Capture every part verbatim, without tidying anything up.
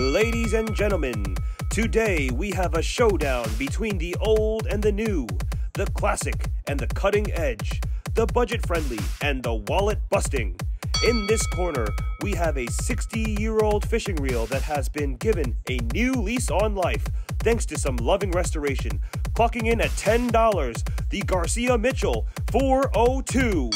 Ladies and gentlemen, today we have a showdown between the old and the new, the classic and the cutting edge, the budget-friendly and the wallet-busting. In this corner, we have a sixty-year-old fishing reel that has been given a new lease on life thanks to some loving restoration, clocking in at ten dollars, the Garcia Mitchell four oh two.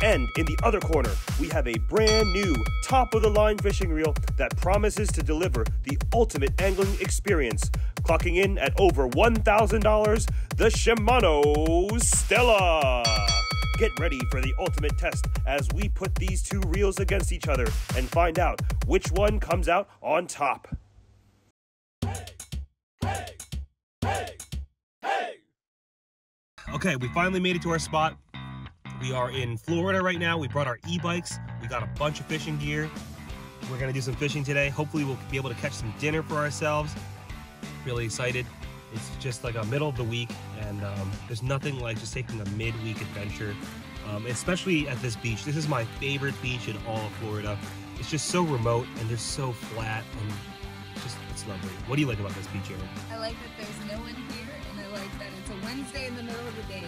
And in the other corner, we have a brand new, top-of-the-line fishing reel that promises to deliver the ultimate angling experience, clocking in at over one thousand dollars, the Shimano Stella. Get ready for the ultimate test as we put these two reels against each other and find out which one comes out on top. Okay, we finally made it to our spot. We are in Florida right now. We brought our e-bikes. We got a bunch of fishing gear. We're gonna do some fishing today. Hopefully we'll be able to catch some dinner for ourselves. Really excited. It's just like a middle of the week, and um, there's nothing like just taking a midweek adventure, um, especially at this beach. This is my favorite beach in all of Florida. It's just so remote and they're so flat, and just, it's lovely. What do you like about this beach, Erin? I like that there's no one here, and I like that it's a Wednesday in the middle of the day.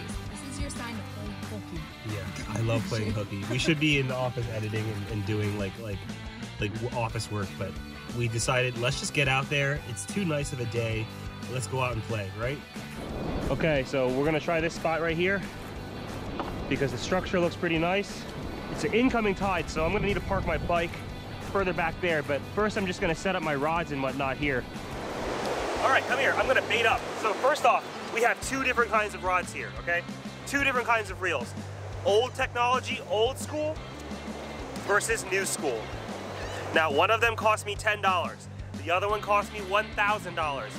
Your sign to play hooky. Yeah, I love playing hooky. We should be in the office editing and, and doing like like like office work, but we decided let's just get out there. It's too nice of a day. Let's go out and play, right? Okay, so we're gonna try this spot right here because the structure looks pretty nice. It's an incoming tide, so I'm gonna need to park my bike further back there, but first I'm just gonna set up my rods and whatnot here. All right, come here, I'm gonna bait up. So first off, we have two different kinds of rods here, okay? Two different kinds of reels. Old technology, old school, versus new school. Now, one of them cost me ten dollars. The other one cost me one thousand dollars.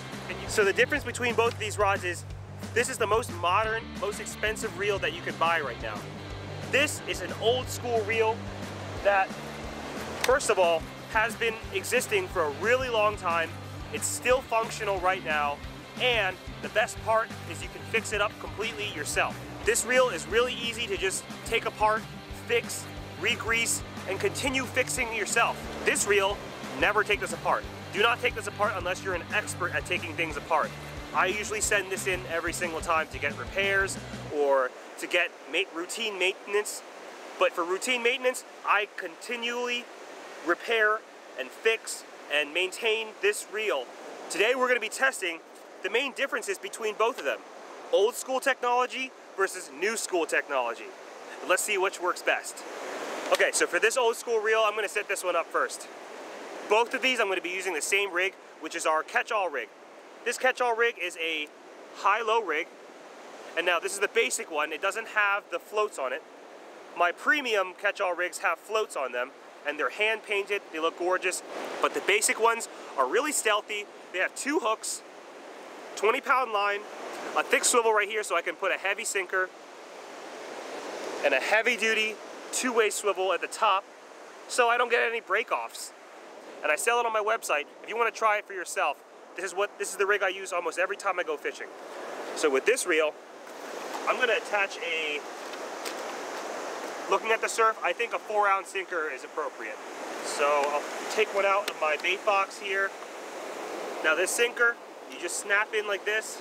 So the difference between both of these rods is, this is the most modern, most expensive reel that you could buy right now. This is an old school reel that, first of all, has been existing for a really long time. It's still functional right now. And the best part is you can fix it up completely yourself. This reel is really easy to just take apart, fix, re-grease, and continue fixing yourself. This reel, never take this apart. Do not take this apart unless you're an expert at taking things apart. I usually send this in every single time to get repairs or to get routine maintenance. But for routine maintenance, I continually repair and fix and maintain this reel. Today we're gonna be testing the main differences between both of them. Old school technology versus new school technology. Let's see which works best. Okay, so for this old school reel, I'm gonna set this one up first. Both of these I'm gonna be using the same rig, which is our Catch All Rig. This Catch All Rig is a Hi-Low rig. And now this is the basic one. It doesn't have the floats on it. My premium Catch All rigs have floats on them, and they're hand painted, they look gorgeous. But the basic ones are really stealthy. They have two hooks, twenty pound line, a thick swivel right here so I can put a heavy sinker, and a heavy duty two-way swivel at the top so I don't get any break-offs. And I sell it on my website. If you want to try it for yourself, this is what this is the rig I use almost every time I go fishing. So with this reel, I'm gonna attach a, looking at the surf, I think a four ounce sinker is appropriate. So I'll take one out of my bait box here. Now this sinker, you just snap in like this,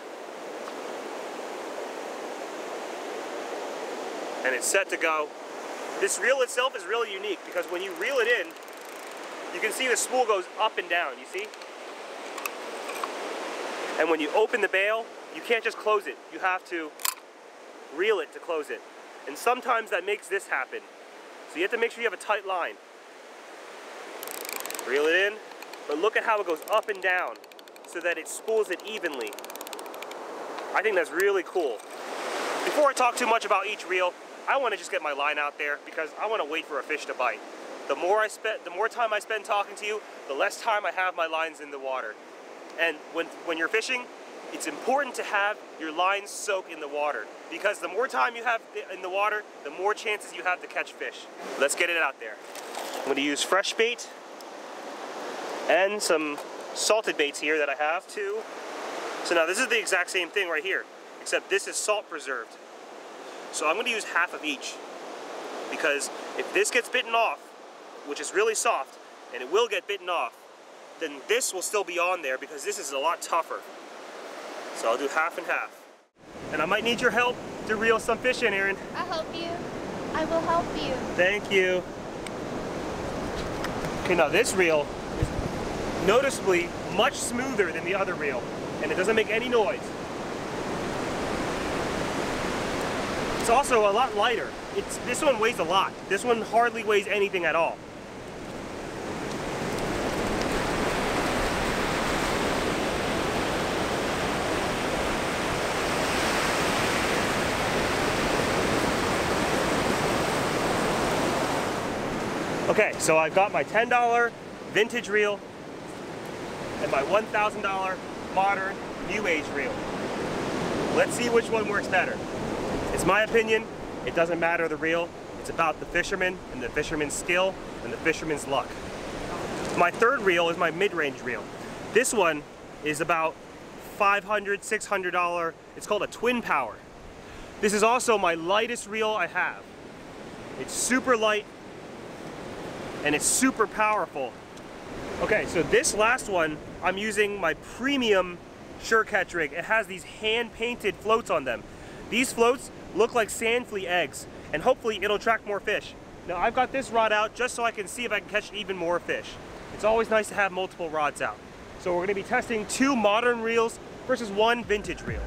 and it's set to go. This reel itself is really unique because when you reel it in, you can see the spool goes up and down, you see? And when you open the bail, you can't just close it. You have to reel it to close it. And sometimes that makes this happen. So you have to make sure you have a tight line. Reel it in, but look at how it goes up and down, so that it spools it evenly. I think that's really cool. Before I talk too much about each reel, I want to just get my line out there because I want to wait for a fish to bite. The more I spend, the more time I spend talking to you, the less time I have my lines in the water. And when, when you're fishing, it's important to have your lines soak in the water because the more time you have in the water, the more chances you have to catch fish. Let's get it out there. I'm going to use fresh bait and some salted baits here that I have too. So now this is the exact same thing right here, except this is salt preserved. So I'm going to use half of each because if this gets bitten off, which is really soft, and it will get bitten off, then this will still be on there because this is a lot tougher. So I'll do half and half. And I might need your help to reel some fish in, Erin. I'll help you. I will help you. Thank you. Okay, now this reel is noticeably much smoother than the other reel, and it doesn't make any noise. It's also a lot lighter. It's, this one weighs a lot. This one hardly weighs anything at all. Okay, so I've got my ten dollar vintage reel and my one thousand dollar modern new age reel. Let's see which one works better. It's my opinion, it doesn't matter the reel. It's about the fisherman and the fisherman's skill and the fisherman's luck. My third reel is my mid-range reel. This one is about five hundred, six hundred dollars. It's called a Twin Power. This is also my lightest reel I have. It's super light, and it's super powerful. Okay, so this last one, I'm using my premium Catch All rig. It has these hand-painted floats on them. These floats look like sand flea eggs, and hopefully it'll attract more fish. Now I've got this rod out just so I can see if I can catch even more fish. It's always nice to have multiple rods out. So we're gonna be testing two modern reels versus one vintage reel.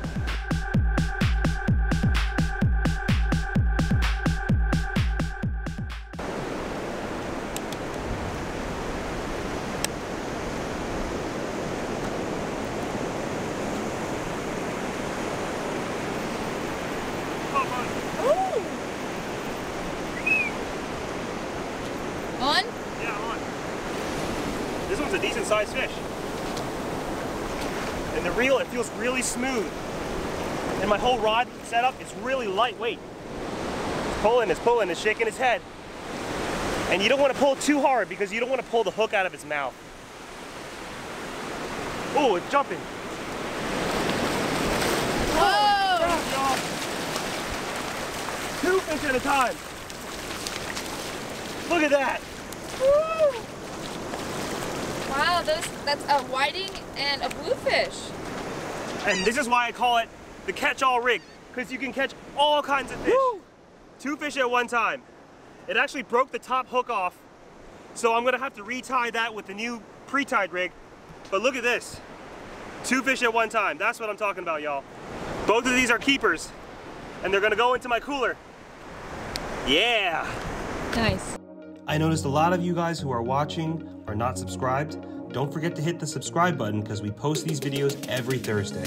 Size fish. And the reel, it feels really smooth. And my whole rod setup is really lightweight. It's pulling, it's pulling, it's shaking its head. And you don't want to pull too hard because you don't want to pull the hook out of its mouth. Oh, it's jumping. Whoa! Oh, two fish at a time. Look at that. Woo! Wow, those, that's a whiting and a bluefish. And this is why I call it the catch-all rig, because you can catch all kinds of fish. Woo! Two fish at one time. It actually broke the top hook off, so I'm gonna have to retie that with the new pre-tied rig. But look at this, two fish at one time. That's what I'm talking about, y'all. Both of these are keepers, and they're gonna go into my cooler. Yeah. Nice. I noticed a lot of you guys who are watching are not subscribed. Don't forget to hit the subscribe button because we post these videos every Thursday.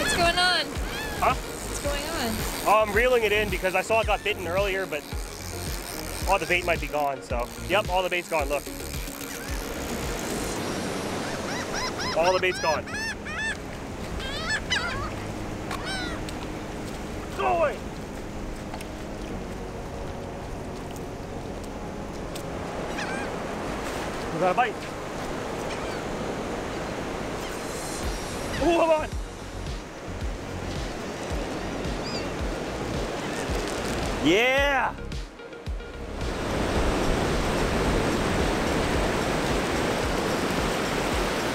What's going on? Huh? What's going on? Oh, I'm reeling it in because I saw I got bitten earlier, but all the bait might be gone, so. Yep, all the bait's gone, look. All the bait's gone. Go away! We got a bite. Oh, come on! Yeah!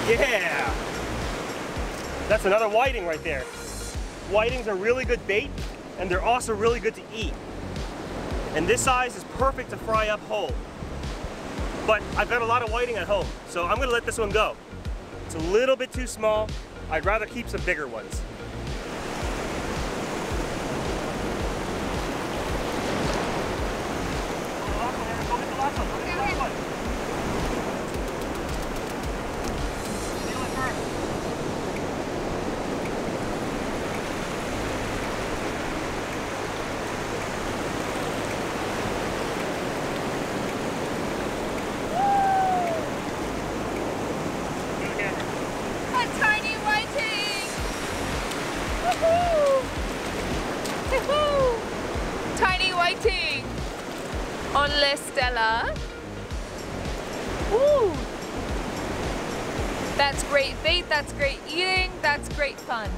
Yeah! That's another whiting right there. Whitings are really good bait, and they're also really good to eat. And this size is perfect to fry up whole. But I've got a lot of whiting at home, so I'm gonna let this one go. It's a little bit too small. I'd rather keep some bigger ones. Stella. Ooh. That's great bait, that's great eating, that's great fun.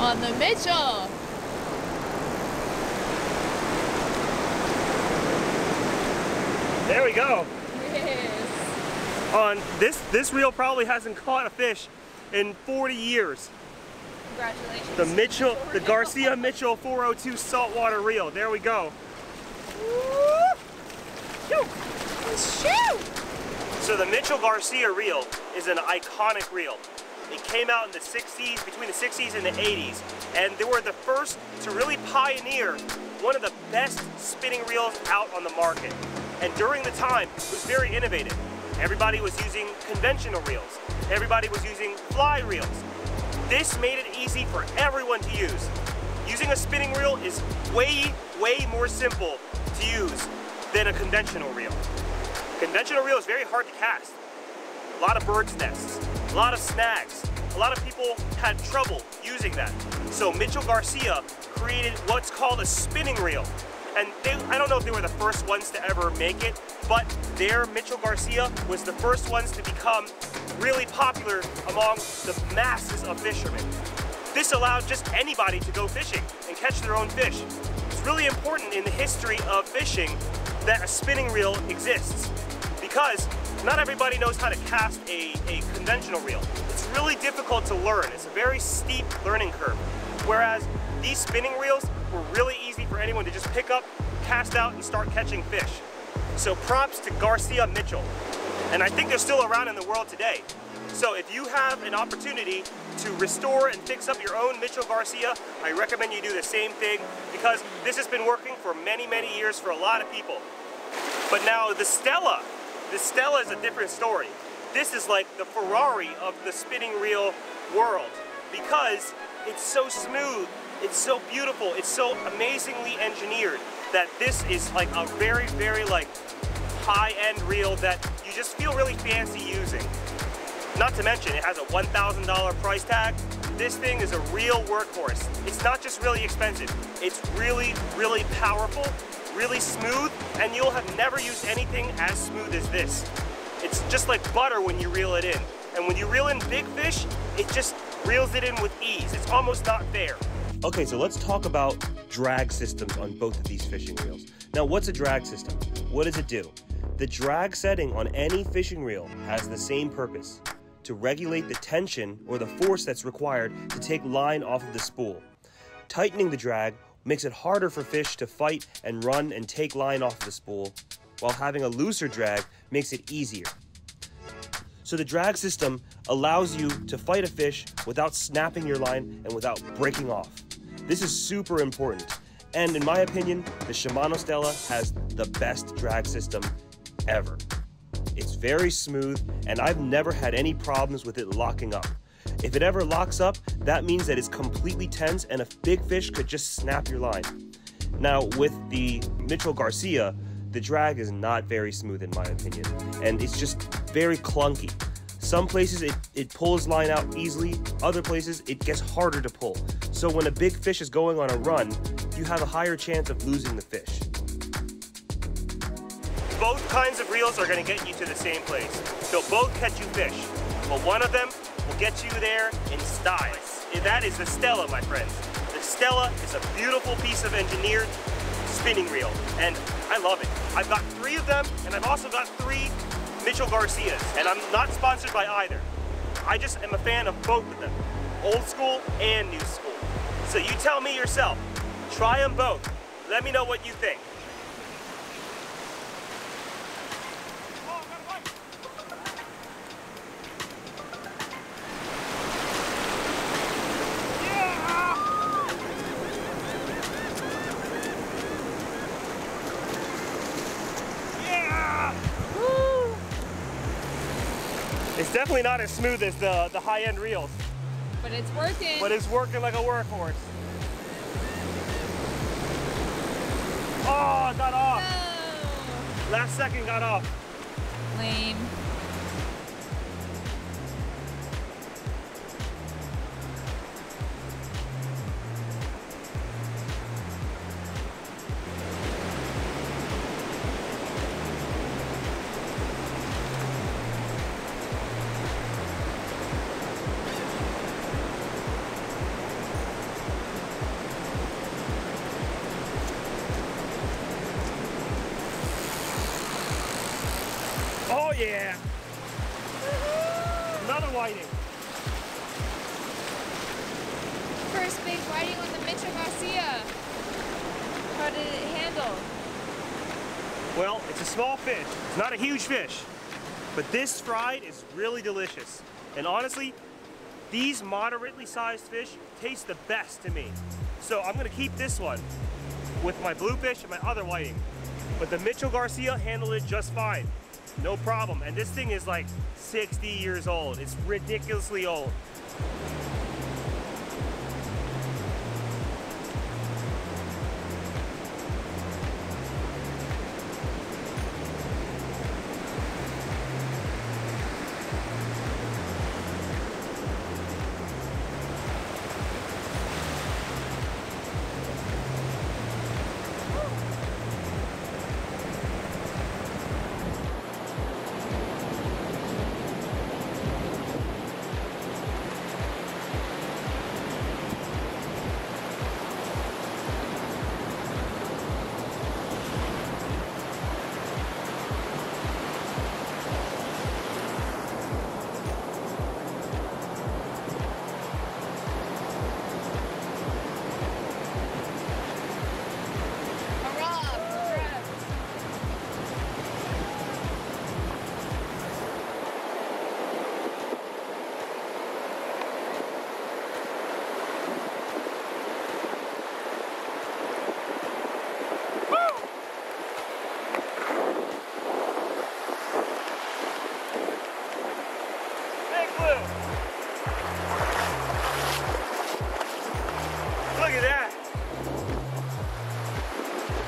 On the Mitchell. There we go. Yes. On this this reel probably hasn't caught a fish in forty years. Congratulations. The Mitchell, the Garcia Mitchell four oh two saltwater reel. There we go. Shoot. Shoot. So the Mitchell Garcia reel is an iconic reel. It came out in the sixties, between the sixties and the eighties, and they were the first to really pioneer one of the best spinning reels out on the market. And during the time, it was very innovative. Everybody was using conventional reels. Everybody was using fly reels. This made it easy for everyone to use. Using a spinning reel is way, way more simple to use than a conventional reel. Conventional reel is very hard to cast. A lot of birds' nests, a lot of snags. A lot of people had trouble using that. So Mitchell Garcia created what's called a spinning reel. And they, I don't know if they were the first ones to ever make it, but their Mitchell Garcia was the first ones to become really popular among the masses of fishermen. This allowed just anybody to go fishing and catch their own fish. It's really important in the history of fishing that a spinning reel exists, because not everybody knows how to cast a, a conventional reel. It's really difficult to learn. It's a very steep learning curve. Whereas these spinning reels were really easy for anyone to just pick up, cast out, and start catching fish. So props to Garcia Mitchell. And I think they're still around in the world today. So if you have an opportunity to restore and fix up your own Mitchell Garcia, I recommend you do the same thing, because this has been working for many, many years for a lot of people. But now the Stella, the Stella is a different story. This is like the Ferrari of the spinning reel world, because it's so smooth, it's so beautiful, it's so amazingly engineered that this is like a very, very like high-end reel that you just feel really fancy using. Not to mention it has a one thousand dollar price tag. This thing is a real workhorse. It's not just really expensive, it's really, really powerful, really smooth, and you'll have never used anything as smooth as this. It's just like butter when you reel it in. And when you reel in big fish, it just reels it in with ease. It's almost not fair. Okay, so let's talk about drag systems on both of these fishing reels. Now, what's a drag system? What does it do? The drag setting on any fishing reel has the same purpose: to regulate the tension or the force that's required to take line off of the spool. Tightening the drag makes it harder for fish to fight and run and take line off the spool, while having a looser drag makes it easier. So the drag system allows you to fight a fish without snapping your line and without breaking off. This is super important. And in my opinion, the Shimano Stella has the best drag system ever. It's very smooth, and I've never had any problems with it locking up. If it ever locks up, that means that it's completely tense and a big fish could just snap your line. Now, with the Mitchell Garcia, the drag is not very smooth in my opinion, and it's just very clunky. Some places it, it pulls line out easily, other places it gets harder to pull. So when a big fish is going on a run, you have a higher chance of losing the fish. Both kinds of reels are gonna get you to the same place. They'll both catch you fish, but one of them will get you there in style. And that is the Stella, my friends. The Stella is a beautiful piece of engineered spinning reel, and I love it. I've got three of them, and I've also got three Mitchell Garcias, and I'm not sponsored by either. I just am a fan of both of them, old school and new school. So you tell me yourself, try them both. Let me know what you think. It's definitely not as smooth as the, the high-end reels. But it's working. But it's working like a workhorse. Oh, got off. No. Last second got off. Lame. Yeah. Another whiting. First big whiting on the Mitchell Garcia. How did it handle? Well, it's a small fish. It's not a huge fish. But this fried is really delicious. And honestly, these moderately sized fish taste the best to me. So I'm going to keep this one with my bluefish and my other whiting. But the Mitchell Garcia handled it just fine. No problem. And this thing is like sixty years old. It's ridiculously old.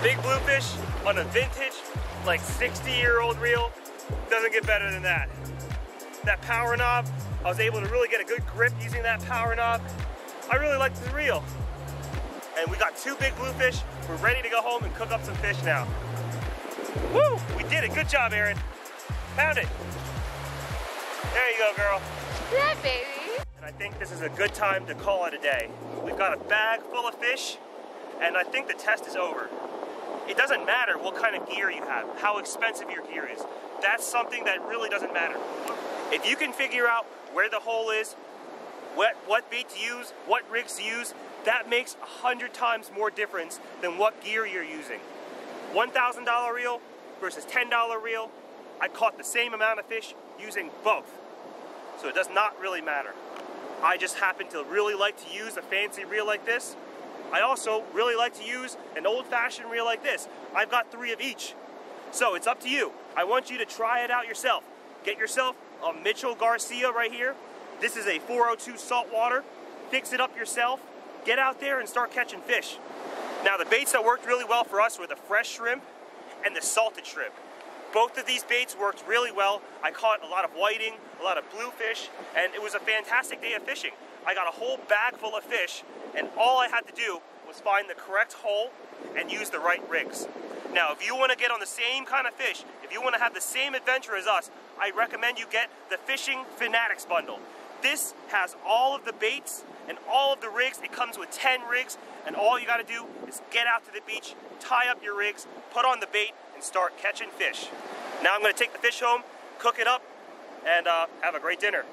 Big bluefish on a vintage, like sixty year old reel, doesn't get better than that. That power knob, I was able to really get a good grip using that power knob. I really like this reel. And we got two big bluefish. We're ready to go home and cook up some fish now. Woo, we did it, good job, Erin. Found it. There you go, girl. Yeah, baby. And I think this is a good time to call it a day. We've got a bag full of fish, and I think the test is over. It doesn't matter what kind of gear you have, how expensive your gear is. That's something that really doesn't matter. If you can figure out where the hole is, what, what bait to use, what rigs to use, that makes a hundred times more difference than what gear you're using. one thousand dollar reel versus ten dollar reel, I caught the same amount of fish using both. So it does not really matter. I just happen to really like to use a fancy reel like this. I also really like to use an old-fashioned reel like this. I've got three of each. So it's up to you. I want you to try it out yourself. Get yourself a Mitchell Garcia right here. This is a four oh two saltwater. Fix it up yourself. Get out there and start catching fish. Now the baits that worked really well for us were the fresh shrimp and the salted shrimp. Both of these baits worked really well. I caught a lot of whiting, a lot of bluefish, and it was a fantastic day of fishing. I got a whole bag full of fish, and all I had to do was find the correct hole and use the right rigs. Now, if you want to get on the same kind of fish, if you want to have the same adventure as us, I recommend you get the Fishing Fanatics Bundle. This has all of the baits and all of the rigs. It comes with ten rigs, and all you got to do is get out to the beach, tie up your rigs, put on the bait, and start catching fish. Now I'm going to take the fish home, cook it up, and uh, have a great dinner.